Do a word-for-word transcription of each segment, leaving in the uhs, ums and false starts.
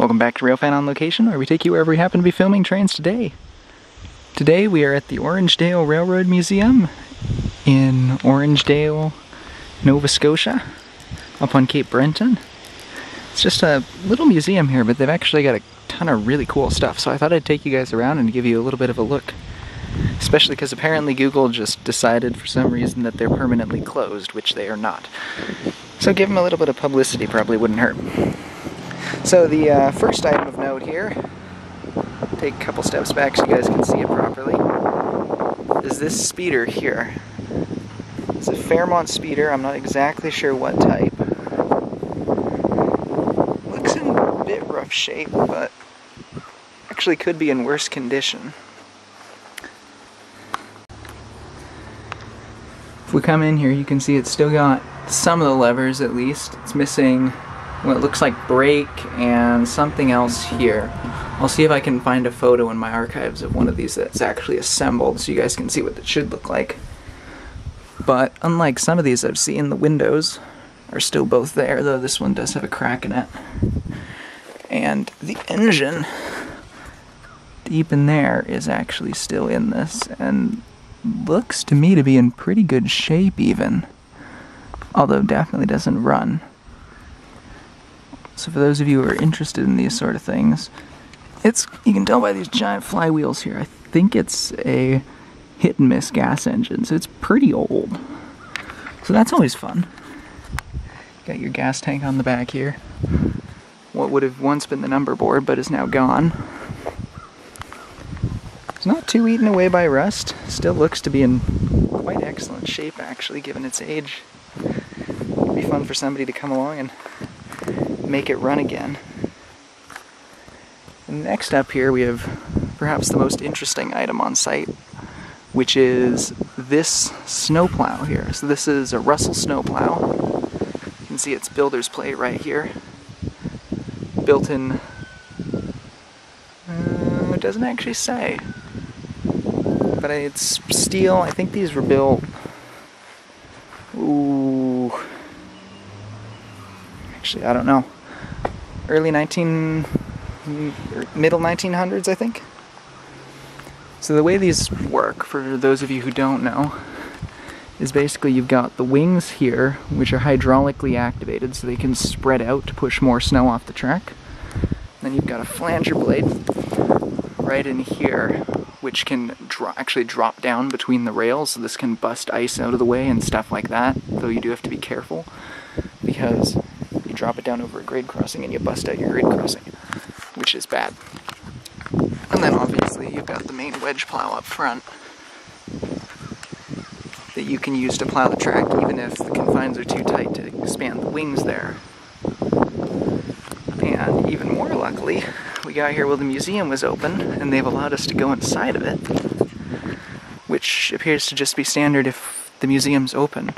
Welcome back to Railfan On Location, where we take you wherever we happen to be filming trains today. Today we are at the Orangedale Railroad Museum in Orangedale, Nova Scotia, up on Cape Breton. It's just a little museum here, but they've actually got a ton of really cool stuff, so I thought I'd take you guys around and give you a little bit of a look. Especially because apparently Google just decided for some reason that they're permanently closed, which they are not. So give them a little bit of publicity probably wouldn't hurt. So the uh, first item of note here, take a couple steps back so you guys can see it properly, is this speeder here. It's a Fairmont Speeder. I'm not exactly sure what type. Looks in a bit rough shape, but actually could be in worse condition. If we come in here, you can see it's still got some of the levers at least. It's missing what looks like brake and something else here. I'll see if I can find a photo in my archives of one of these that's actually assembled so you guys can see what it should look like. But unlike some of these I've seen, the windows are still both there, though this one does have a crack in it. And the engine deep in there is actually still in this, and looks to me to be in pretty good shape even, although definitely doesn't run. So for those of you who are interested in these sort of things, it's you can tell by these giant flywheels here, I think it's a hit and miss gas engine, so it's pretty old. So that's always fun. Got your gas tank on the back here. What would have once been the number board, but is now gone. It's not too eaten away by rust. Still looks to be in quite excellent shape, actually, given its age. It'd be fun for somebody to come along and make it run again. And next up here we have perhaps the most interesting item on site, which is this snowplow here. So this is a Russell snowplow. You can see its builder's plate right here. Built in... Uh, it doesn't actually say. But it's steel. I think these were built, ooh, actually I don't know, early nineteen, middle nineteen hundreds I think. So the way these work, for those of you who don't know, is basically you've got the wings here, which are hydraulically activated so they can spread out to push more snow off the track. Then you've got a flanger blade right in here, which can dro actually drop down between the rails, so this can bust ice out of the way and stuff like that, though you do have to be careful, because you drop it down over a grade crossing and you bust out your grade crossing, which is bad. And then obviously you've got the main wedge plow up front that you can use to plow the track even if the confines are too tight to expand the wings there. And even more luckily, we got here while the museum was open, and they've allowed us to go inside of it, which appears to just be standard if the museum's open.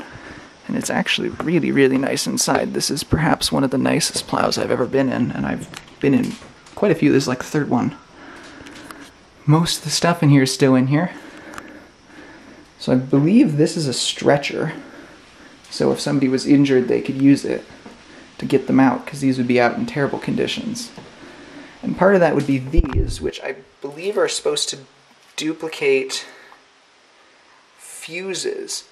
And it's actually really, really nice inside. This is perhaps one of the nicest plows I've ever been in, and I've been in quite a few. This is like the third one. Most of the stuff in here is still in here. So I believe this is a stretcher, so if somebody was injured they could use it to get them out, because these would be out in terrible conditions. And part of that would be these, which I believe are supposed to duplicate fuses.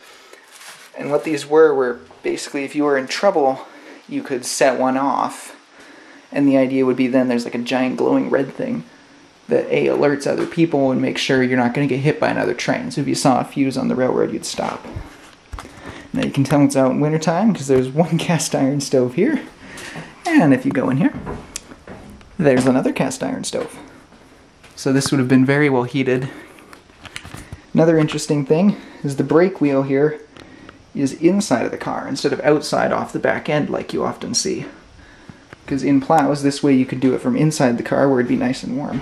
And what these were were basically if you were in trouble, you could set one off. And the idea would be then there's like a giant glowing red thing that A, alerts other people and makes sure you're not going to get hit by another train. So if you saw a fuse on the railroad, you'd stop. Now you can tell it's out in wintertime because there's one cast iron stove here. And if you go in here, there's another cast iron stove. So this would have been very well heated. Another interesting thing is the brake wheel here is inside of the car instead of outside off the back end like you often see. Because in plows, this way you could do it from inside the car where it'd be nice and warm.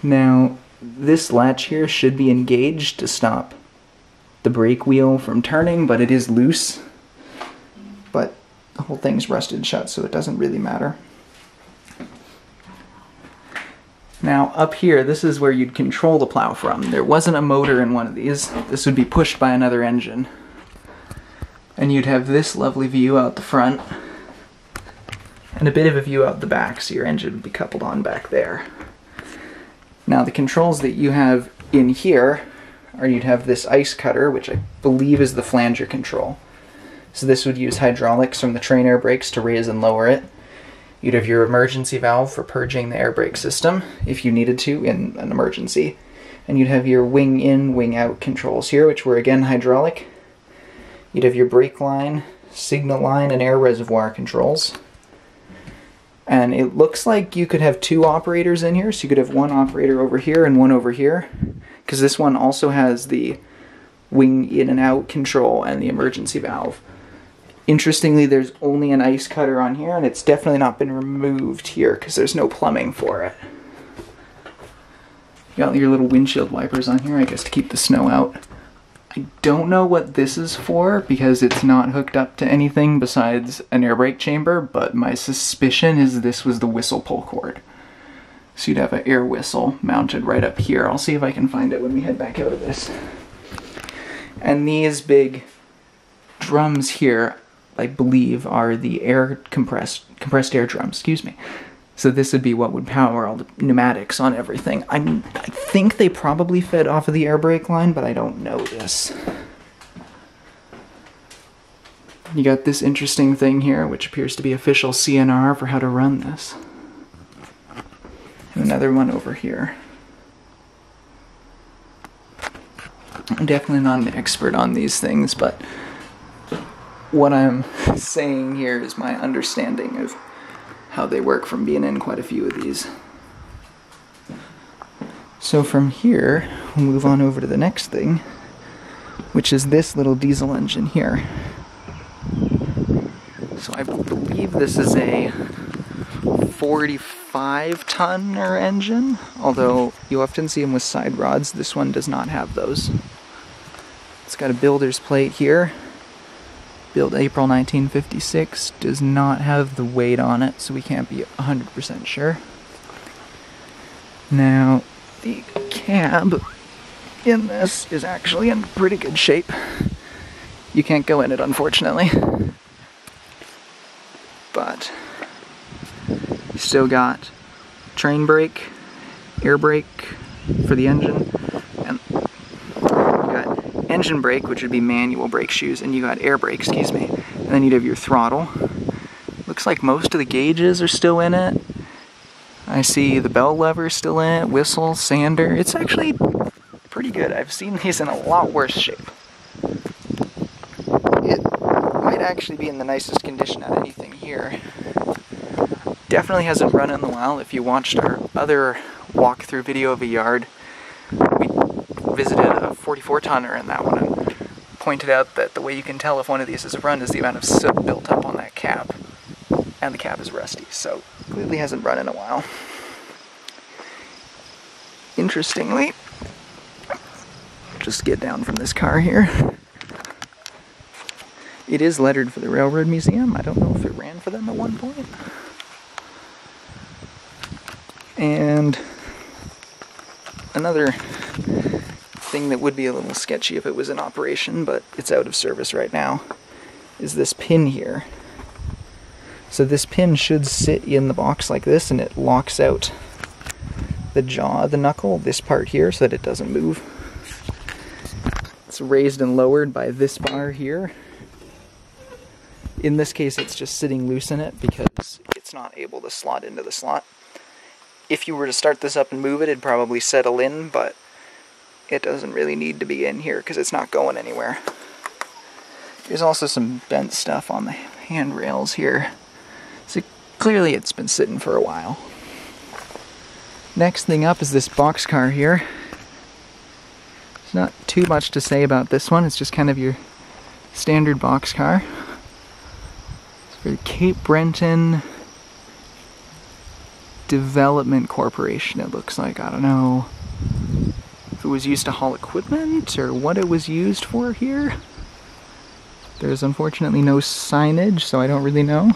Now, this latch here should be engaged to stop the brake wheel from turning, but it is loose. But the whole thing's rusted shut, so it doesn't really matter. Now up here, this is where you'd control the plow from. There wasn't a motor in one of these. This would be pushed by another engine. And you'd have this lovely view out the front. and a bit of a view out the back, so your engine would be coupled on back there. Now the controls that you have in here are you'd have this ice cutter, which I believe is the flanger control. So this would use hydraulics from the train air brakes to raise and lower it. You'd have your emergency valve for purging the air brake system, if you needed to, in an emergency. And you'd have your wing in, wing out controls here, which were again hydraulic. You'd have your brake line, signal line, and air reservoir controls. And it looks like you could have two operators in here, so you could have one operator over here and one over here, because this one also has the wing in and out control and the emergency valve. Interestingly, there's only an ice cutter on here, and it's definitely not been removed here because there's no plumbing for it. You got your little windshield wipers on here, I guess, to keep the snow out. I don't know what this is for because it's not hooked up to anything besides an air brake chamber, but my suspicion is this was the whistle pull cord. So you'd have an air whistle mounted right up here. I'll see if I can find it when we head back out of this. And these big drums here, I believe, are the air compressed, compressed air drums, excuse me. So this would be what would power all the pneumatics on everything. I mean, I think they probably fed off of the air brake line, but I don't know this. You got this interesting thing here, which appears to be official C N R for how to run this. And another one over here. I'm definitely not an expert on these things, but what I'm saying here is my understanding of how they work from being in quite a few of these. So from here, we'll move on over to the next thing, which is this little diesel engine here. So I believe this is a forty-five tonner engine, although you often see them with side rods. This one does not have those. It's got a builder's plate here. Built April nineteen fifty-six, does not have the weight on it, so we can't be one hundred percent sure. Now, the cab in this is actually in pretty good shape. You can't go in it, unfortunately. But, still got train brake, air brake for the engine, and engine brake, which would be manual brake shoes, and you got air brake, excuse me. And then you'd have your throttle. Looks like most of the gauges are still in it. I see the bell lever still in it, whistle, sander. It's actually pretty good. I've seen these in a lot worse shape. It might actually be in the nicest condition out of anything here. Definitely hasn't run in a while. If you watched our other walkthrough video of a yard, we visited a forty-four tonner in that one and pointed out that the way you can tell if one of these is run is the amount of soot built up on that cab, and the cab is rusty, so clearly hasn't run in a while. Interestingly, just get down from this car here. It is lettered for the Railroad Museum. I don't know if it ran for them at one point. And another thing that would be a little sketchy if it was in operation, but it's out of service right now, is this pin here. So this pin should sit in the box like this, and it locks out the jaw of the knuckle, this part here, so that it doesn't move. It's raised and lowered by this bar here. In this case, it's just sitting loose in it because it's not able to slot into the slot. If you were to start this up and move it, it'd probably settle in, but it doesn't really need to be in here because it's not going anywhere. There's also some bent stuff on the handrails here. So clearly it's been sitting for a while. Next thing up is this boxcar here. There's not too much to say about this one. It's just kind of your standard boxcar. It's for the Cape Breton Development Corporation, it looks like. I don't know if it was used to haul equipment or what it was used for here. There's unfortunately no signage, so I don't really know.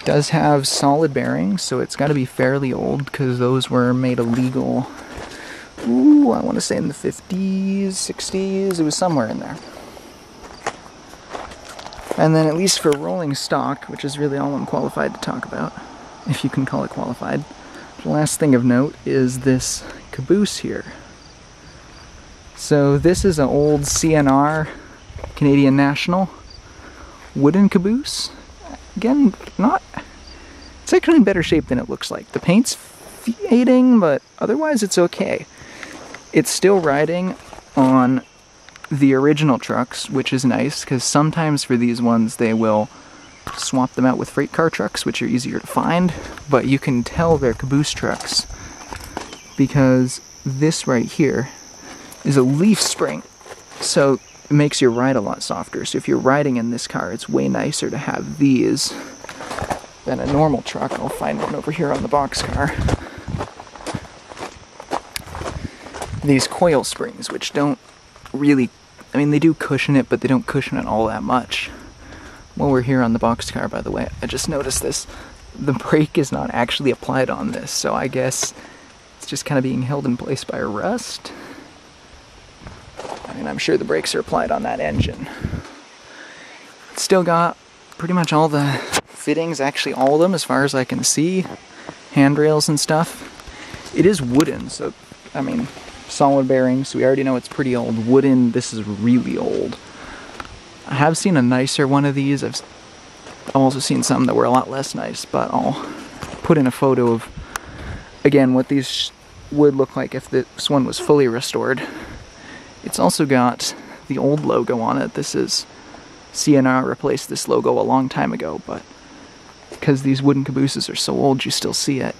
It does have solid bearings, so it's got to be fairly old because those were made illegal. Ooh, I want to say in the fifties, sixties, it was somewhere in there. And then at least for rolling stock, which is really all I'm qualified to talk about, if you can call it qualified, the last thing of note is this caboose here. So this is an old C N R, Canadian National, wooden caboose. Again, not, it's actually in better shape than it looks like. The paint's fading, but otherwise it's okay. It's still riding on the original trucks, which is nice, because sometimes for these ones they will swap them out with freight car trucks, which are easier to find, but you can tell they're caboose trucks because this right here is a leaf spring, so it makes your ride a lot softer. So if you're riding in this car, it's way nicer to have these than a normal truck. I'll find one over here on the boxcar. These coil springs, which don't really, I mean, they do cushion it, but they don't cushion it all that much. While we're here on the boxcar, by the way, I just noticed this. The brake is not actually applied on this, so I guess it's just kind of being held in place by rust. I mean, I'm sure the brakes are applied on that engine. It's still got pretty much all the fittings, actually all of them as far as I can see. Handrails and stuff. It is wooden, so, I mean, solid bearings. We already know it's pretty old. Wooden, this is really old. I have seen a nicer one of these. I've also seen some that were a lot less nice, but I'll put in a photo of, again, what these would look like if this one was fully restored. It's also got the old logo on it. This is, C N R replaced this logo a long time ago, but because these wooden cabooses are so old, you still see it.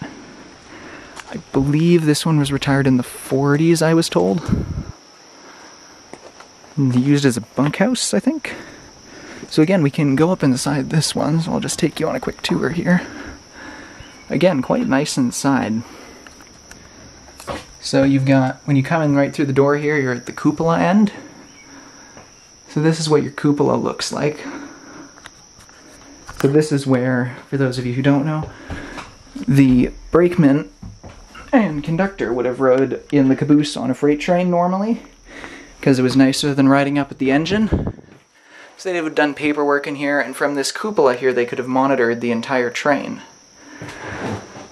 I believe this one was retired in the forties, I was told. Used as a bunkhouse, I think. So again, we can go up inside this one, so I'll just take you on a quick tour here. Again, quite nice inside. So you've got, when you come in right through the door here, you're at the cupola end. So this is what your cupola looks like. So this is where, for those of you who don't know, the brakeman and conductor would have rode in the caboose on a freight train normally, because it was nicer than riding up at the engine. So they would have done paperwork in here, and from this cupola here they could have monitored the entire train.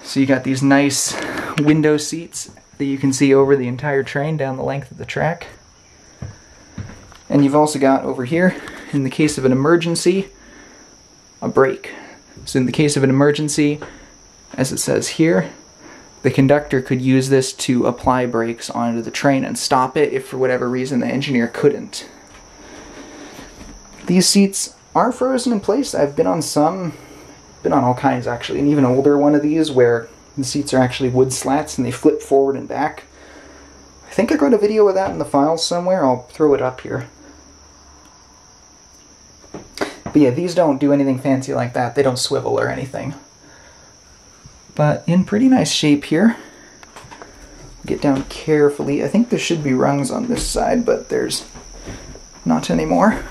So you got these nice window seats that you can see over the entire train down the length of the track. And you've also got over here, in the case of an emergency, a brake. So in the case of an emergency, as it says here, the conductor could use this to apply brakes onto the train and stop it if for whatever reason the engineer couldn't. These seats are frozen in place. I've been on some, been on all kinds actually, an even older one of these where the seats are actually wood slats and they flip forward and back. I think I got a video of that in the files somewhere. I'll throw it up here. But yeah, these don't do anything fancy like that. They don't swivel or anything. But in pretty nice shape here. Get down carefully. I think there should be rungs on this side, but there's not anymore.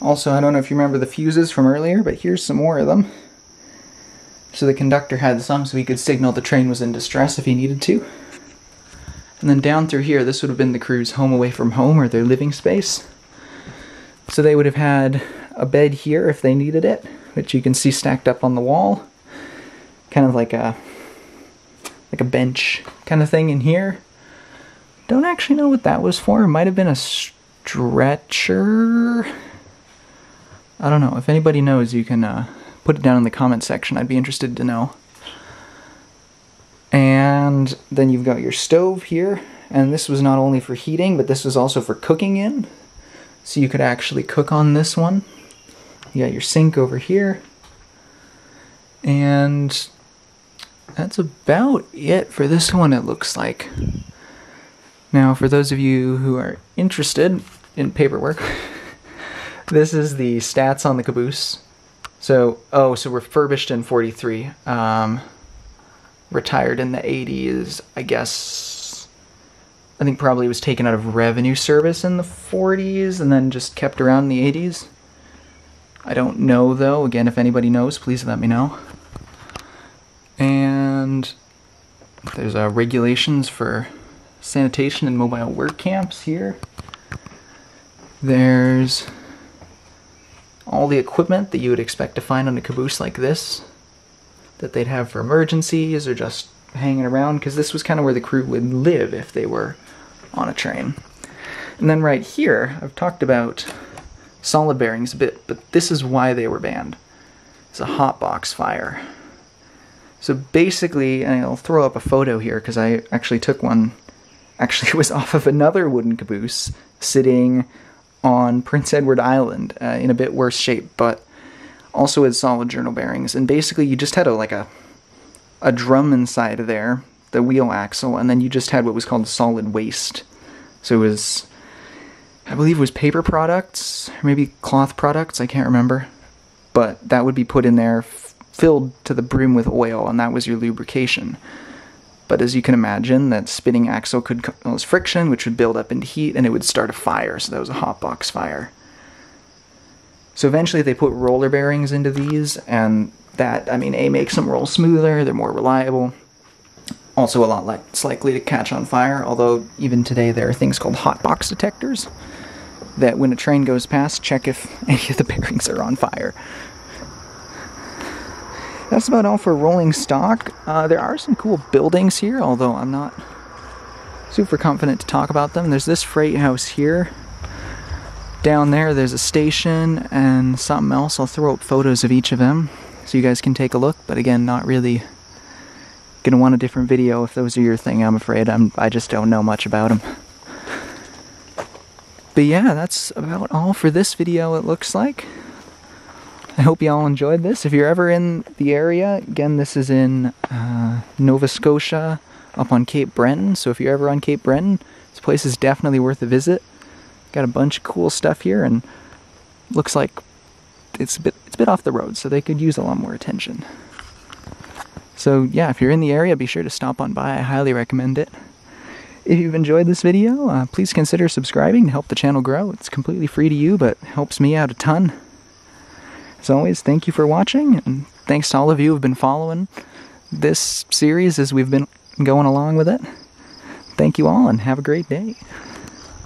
Also, I don't know if you remember the fuses from earlier, but here's some more of them. So the conductor had some so he could signal the train was in distress if he needed to. And then down through here, this would have been the crew's home away from home or their living space. So they would have had a bed here if they needed it, which you can see stacked up on the wall, kind of like a like a bench kind of thing in here. Don't actually know what that was for. It might have been a stretcher. I don't know. If anybody knows, you can uh, put it down in the comment section. I'd be interested to know. And then you've got your stove here, and this was not only for heating, but this was also for cooking in, so you could actually cook on this one. You got your sink over here, and that's about it for this one, it looks like. Now, for those of you who are interested in paperwork, this is the stats on the caboose. So, oh, so refurbished in forty-three, um, retired in the eighties, I guess. I think probably was taken out of revenue service in the forties and then just kept around in the eighties. I don't know, though. Again, if anybody knows, please let me know. And there's uh, regulations for sanitation and mobile work camps here. There's all the equipment that you would expect to find on a caboose like this, that they'd have for emergencies or just hanging around, because this was kind of where the crew would live if they were on a train. And then right here, I've talked about solid bearings a bit, but this is why they were banned. It's a hotbox fire. So basically, and I'll throw up a photo here because I actually took one, actually it was off of another wooden caboose sitting on Prince Edward Island uh, in a bit worse shape, but also had solid journal bearings. And basically you just had a, like a, a drum inside of there, the wheel axle, and then you just had what was called solid waste. So it was, I believe it was paper products, or maybe cloth products, I can't remember. But that would be put in there, f filled to the brim with oil, and that was your lubrication. But as you can imagine, that spinning axle could cause friction, which would build up into heat, and it would start a fire, so that was a hotbox fire. So eventually they put roller bearings into these, and that, I mean, A, makes them roll smoother, they're more reliable. Also a lot less likely to catch on fire, although even today there are things called hotbox detectors that when a train goes past, check if any of the bearings are on fire. That's about all for rolling stock. Uh, there are some cool buildings here, although I'm not super confident to talk about them. There's this freight house here. Down there there's a station and something else. I'll throw up photos of each of them so you guys can take a look, but again, not really gonna want a different video if those are your thing. I'm afraid I'm I just don't know much about them. But yeah, that's about all for this video, it looks like. I hope you all enjoyed this. If you're ever in the area, again, this is in uh, Nova Scotia up on Cape Breton, so if you're ever on Cape Breton, this place is definitely worth a visit. Got a bunch of cool stuff here, and looks like it's a bit it's a bit off the road, so they could use a lot more attention. So yeah, if you're in the area, be sure to stop on by. I highly recommend it. If you've enjoyed this video, uh, please consider subscribing to help the channel grow. It's completely free to you, but helps me out a ton. As always, thank you for watching, and thanks to all of you who've been following this series as we've been going along with it. Thank you all, and have a great day.